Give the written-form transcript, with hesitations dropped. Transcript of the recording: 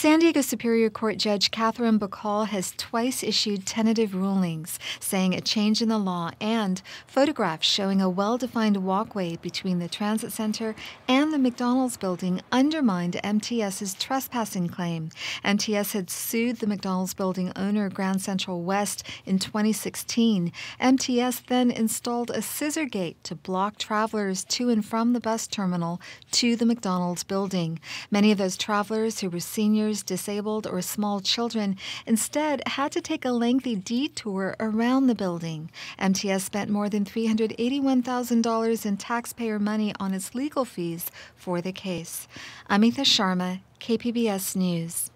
San Diego Superior Court Judge Catherine Bacall has twice issued tentative rulings, saying a change in the law and photographs showing a well-defined walkway between the transit center and the McDonald's building undermined MTS's trespassing claim. MTS had sued the McDonald's building owner, Grand Central West, in 2016. MTS then installed a scissor gate to block travelers to and from the bus terminal to the McDonald's building. Many of those travelers who were seniors, disabled, or small children instead had to take a lengthy detour around the building. MTS spent more than $381,000 in taxpayer money on its legal fees for the case. Amitha Sharma, KPBS News.